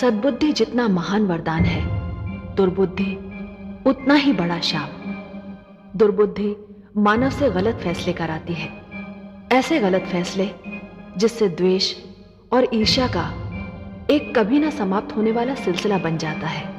सद्बुद्धि जितना महान वरदान है, दुर्बुद्धि उतना ही बड़ा शाप। दुर्बुद्धि मानव से गलत फैसले कराती है, ऐसे गलत फैसले जिससे द्वेष और ईर्ष्या का एक कभी ना समाप्त होने वाला सिलसिला बन जाता है।